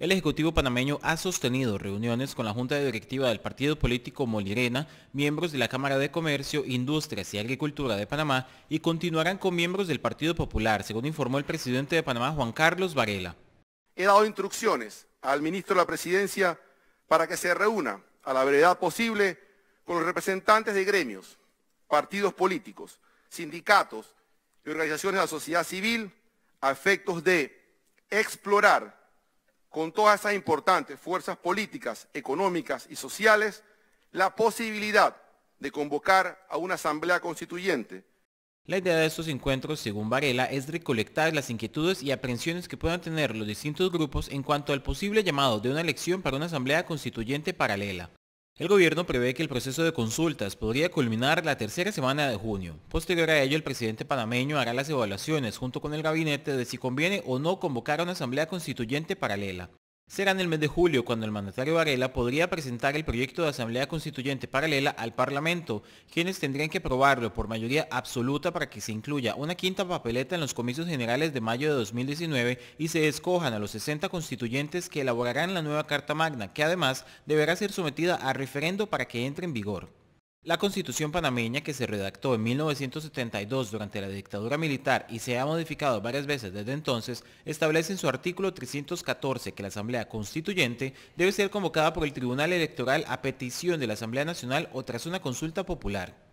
El Ejecutivo panameño ha sostenido reuniones con la Junta Directiva del Partido Político Molirena, miembros de la Cámara de Comercio, Industrias y Agricultura de Panamá y continuarán con miembros del Partido Popular, según informó el presidente de Panamá, Juan Carlos Varela. He dado instrucciones al ministro de la Presidencia para que se reúna a la brevedad posible con los representantes de gremios, partidos políticos, sindicatos y organizaciones de la sociedad civil a efectos de explorar con todas esas importantes fuerzas políticas, económicas y sociales, la posibilidad de convocar a una asamblea constituyente. La idea de estos encuentros, según Varela, es recolectar las inquietudes y aprensiones que puedan tener los distintos grupos en cuanto al posible llamado de una elección para una asamblea constituyente paralela. El gobierno prevé que el proceso de consultas podría culminar la tercera semana de junio. Posterior a ello, el presidente panameño hará las evaluaciones junto con el gabinete de si conviene o no convocar a una asamblea constituyente paralela. Será en el mes de julio cuando el mandatario Varela podría presentar el proyecto de asamblea constituyente paralela al Parlamento, quienes tendrían que aprobarlo por mayoría absoluta para que se incluya una quinta papeleta en los comicios generales de mayo de 2019 y se escojan a los 60 constituyentes que elaborarán la nueva Carta Magna, que además deberá ser sometida a referendo para que entre en vigor. La Constitución panameña, que se redactó en 1972 durante la dictadura militar y se ha modificado varias veces desde entonces, establece en su artículo 314 que la Asamblea Constituyente debe ser convocada por el Tribunal Electoral a petición de la Asamblea Nacional o tras una consulta popular.